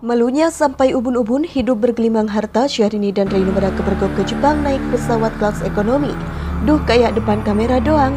Malunya sampai ubun-ubun hidup bergelimang harta, Syahrini dan Reino Barack bergok ke Jepang naik pesawat kelas ekonomi. Duh, kayak depan kamera doang.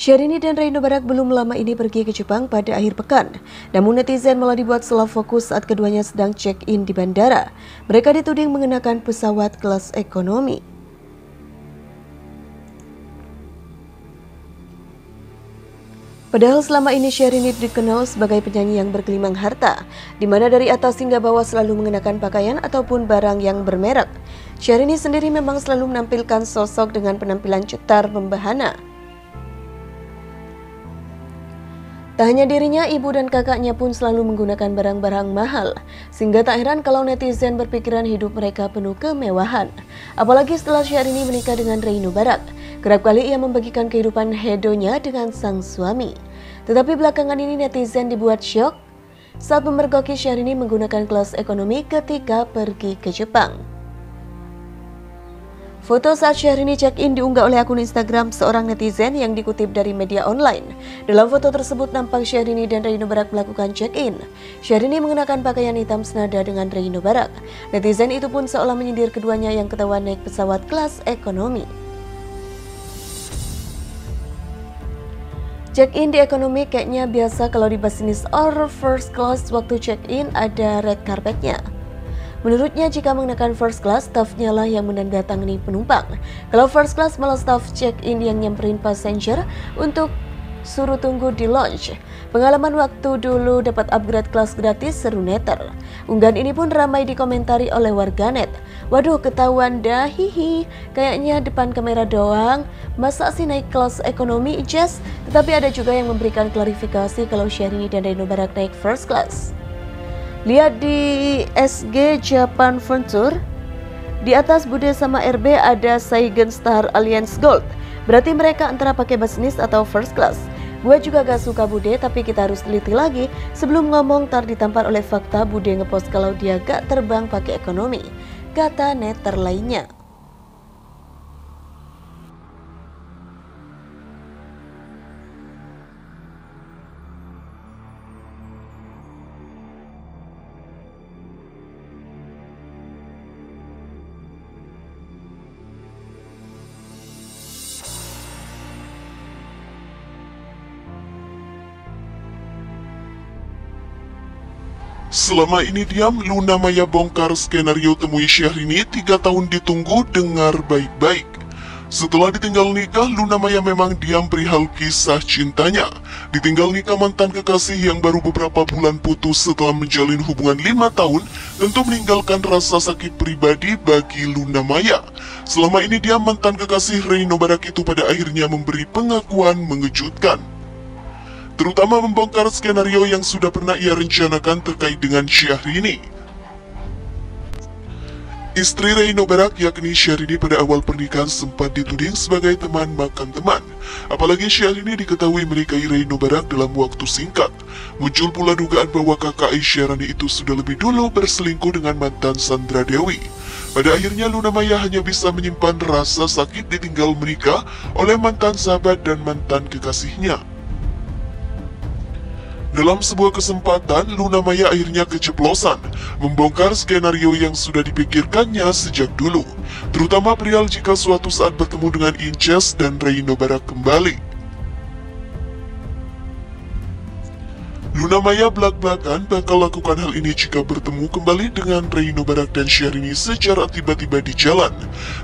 Syahrini dan Reino Barack belum lama ini pergi ke Jepang pada akhir pekan. Namun netizen malah dibuat salah fokus saat keduanya sedang check-in di bandara. Mereka dituding mengenakan pesawat kelas ekonomi. Padahal selama ini Syahrini dikenal sebagai penyanyi yang bergelimang harta, di mana dari atas hingga bawah selalu mengenakan pakaian ataupun barang yang bermerek. Syahrini sendiri memang selalu menampilkan sosok dengan penampilan cetar membahana. Tak hanya dirinya, ibu dan kakaknya pun selalu menggunakan barang-barang mahal, sehingga tak heran kalau netizen berpikiran hidup mereka penuh kemewahan. Apalagi setelah Syahrini menikah dengan Reino Barack, kerap kali ia membagikan kehidupan hedonya dengan sang suami. Tetapi belakangan ini netizen dibuat syok saat memergoki Syahrini menggunakan kelas ekonomi ketika pergi ke Jepang. Foto saat Syahrini check-in diunggah oleh akun Instagram seorang netizen yang dikutip dari media online. Dalam foto tersebut nampak Syahrini dan Reino Barack melakukan check-in. Syahrini mengenakan pakaian hitam senada dengan Reino Barack. Netizen itu pun seolah menyindir keduanya yang ketahuan naik pesawat kelas ekonomi. Check-in di ekonomi kayaknya biasa kalau di business or first class, waktu check-in ada red carpetnya. Menurutnya, jika mengenakan first class, stafnya lah yang menandatangani penumpang. Kalau first class malah staf check-in yang nyamperin passenger untuk suruh tunggu di lounge. Pengalaman waktu dulu dapat upgrade kelas gratis, seru netter. Unggahan ini pun ramai dikomentari oleh warganet. Waduh, ketahuan dah, hihi. Kayaknya depan kamera doang. Masa sih naik kelas ekonomi, just? Tetapi ada juga yang memberikan klarifikasi kalau Syahrini dan Reino Barack naik first class. Lihat di SG Japan Venture, di atas Bude sama RB ada Saigen Star Alliance Gold. Berarti mereka antara pakai bisnis atau first class. Gue juga gak suka Bude, tapi kita harus teliti lagi sebelum ngomong, tar ditampar oleh fakta Bude ngepost kalau dia gak terbang pakai ekonomi, kata netter lainnya. Selama ini diam, Luna Maya bongkar skenario temui Syahrini 3 tahun ditunggu, dengar baik-baik. Setelah ditinggal nikah, Luna Maya memang diam perihal kisah cintanya. Ditinggal nikah mantan kekasih yang baru beberapa bulan putus setelah menjalin hubungan 5 tahun, tentu meninggalkan rasa sakit pribadi bagi Luna Maya. Selama ini diam, mantan kekasih Reino Barack itu pada akhirnya memberi pengakuan mengejutkan, terutama membongkar skenario yang sudah pernah ia rencanakan terkait dengan Syahrini. Istri Reino Barack, yakni Syahrini, pada awal pernikahan sempat dituding sebagai teman makan teman. Apalagi Syahrini diketahui menikahi Reino Barack dalam waktu singkat. Muncul pula dugaan bahwa kakak Syahrini itu sudah lebih dulu berselingkuh dengan mantan Sandra Dewi. Pada akhirnya Luna Maya hanya bisa menyimpan rasa sakit ditinggal menikah oleh mantan sahabat dan mantan kekasihnya. Dalam sebuah kesempatan, Luna Maya akhirnya keceplosan membongkar skenario yang sudah dipikirkannya sejak dulu, terutama perihal jika suatu saat bertemu dengan Inces dan Reino Barack kembali. Luna Maya belak-belakan bakal lakukan hal ini jika bertemu kembali dengan Reino Barack dan Syahrini secara tiba-tiba di jalan.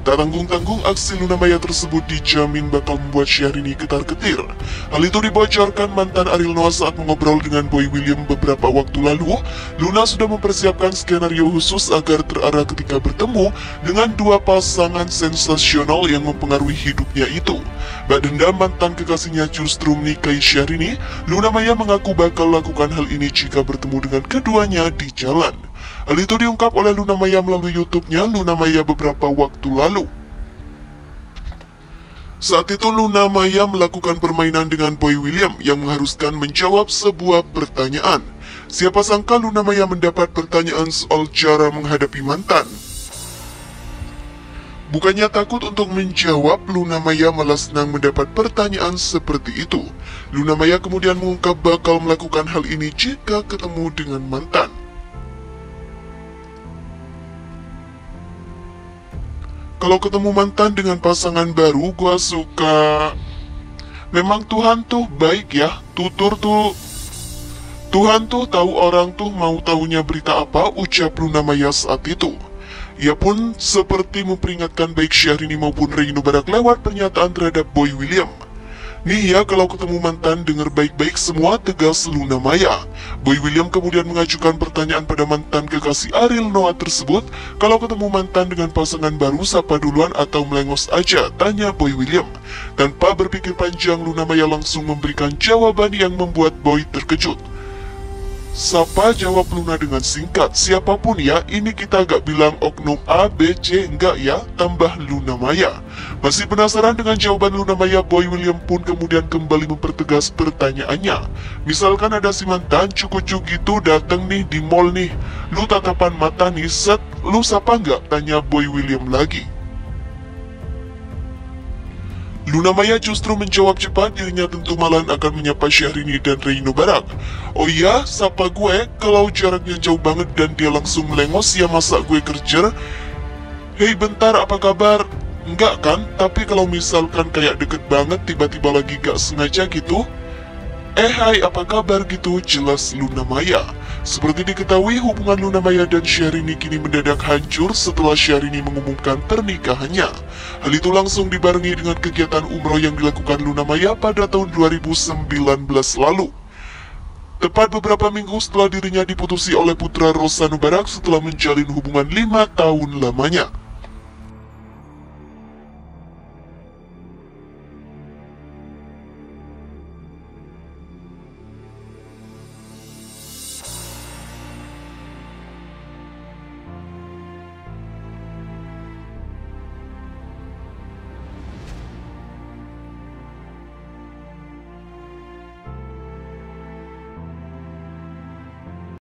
Tak tanggung-tanggung, aksi Luna Maya tersebut dijamin bakal membuat Syahrini ketar-ketir. Hal itu dibocorkan mantan Ariel Noah saat mengobrol dengan Boy William beberapa waktu lalu. Luna sudah mempersiapkan skenario khusus agar terarah ketika bertemu dengan dua pasangan sensasional yang mempengaruhi hidupnya itu. Bak dendam mantan kekasihnya justru menikahi Syahrini, Luna Maya mengaku bakal lakukan hal ini jika bertemu dengan keduanya di jalan. Hal itu diungkap oleh Luna Maya melalui YouTube-nya Luna Maya beberapa waktu lalu. Saat itu Luna Maya melakukan permainan dengan Boy William yang mengharuskan menjawab sebuah pertanyaan. Siapa sangka Luna Maya mendapat pertanyaan soal cara menghadapi mantan. Bukannya takut untuk menjawab, Luna Maya malah senang mendapat pertanyaan seperti itu. Luna Maya kemudian mengungkap bakal melakukan hal ini jika ketemu dengan mantan. Kalau ketemu mantan dengan pasangan baru, gua suka. Memang Tuhan tuh baik ya, tutur tuh. Tuhan tuh tahu orang tuh mau tahunya berita apa, ucap Luna Maya saat itu. Ia pun seperti memperingatkan baik Syahrini maupun Reino Barack lewat pernyataan terhadap Boy William. Nih ya, kalau ketemu mantan dengar baik-baik semua, tegas Luna Maya. Boy William kemudian mengajukan pertanyaan pada mantan kekasih Ariel Noah tersebut. Kalau ketemu mantan dengan pasangan baru, sapa duluan atau melengos aja, tanya Boy William. Tanpa berpikir panjang, Luna Maya langsung memberikan jawaban yang membuat Boy terkejut. Sapa, jawab Luna dengan singkat. Siapapun ya, ini kita gak bilang oknum A, B, C, enggak ya, tambah Luna Maya. Masih penasaran dengan jawaban Luna Maya, Boy William pun kemudian kembali mempertegas pertanyaannya. Misalkan ada si mantan cukucu gitu dateng nih di mall nih, lu tatapan mata nih set, lu sapa nggak, tanya Boy William lagi. Luna Maya justru menjawab cepat, dirinya tentu malah akan menyapa Syahrini dan Reino Barack. Oh iya, sapa gue, kalau jaraknya jauh banget dan dia langsung melengos ya masa gue kerja. Hei bentar, apa kabar? Enggak kan, tapi kalau misalkan kayak deket banget tiba-tiba lagi gak sengaja gitu. Eh hai, apa kabar gitu, jelas Luna Maya. Seperti diketahui, hubungan Luna Maya dan Syahrini kini mendadak hancur setelah Syahrini mengumumkan pernikahannya. Hal itu langsung dibarengi dengan kegiatan umroh yang dilakukan Luna Maya pada tahun 2019 lalu. Tepat beberapa minggu setelah dirinya diputusi oleh putra Reino Barack setelah menjalin hubungan 5 tahun lamanya.